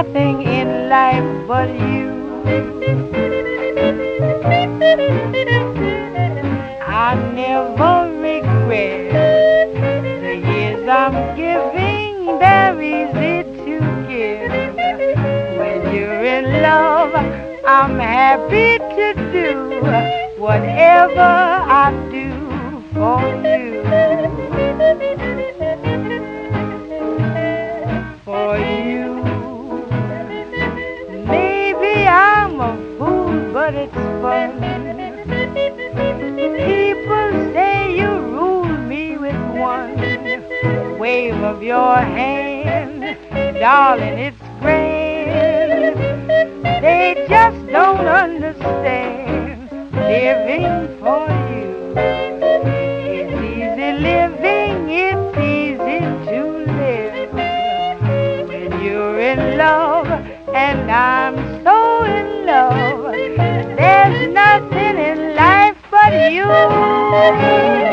Nothing in life but you. I never regret the years I'm giving. They're easy to give. When you're in love, I'm happy to do whatever I do for you. For you. But it's fun. People say you rule me with one wave of your hand. Darling, it's grand. They just don't understand. Living for you. It's easy living. It's easy to live. When you're in love, and I'm so in love. There's nothing in life but you.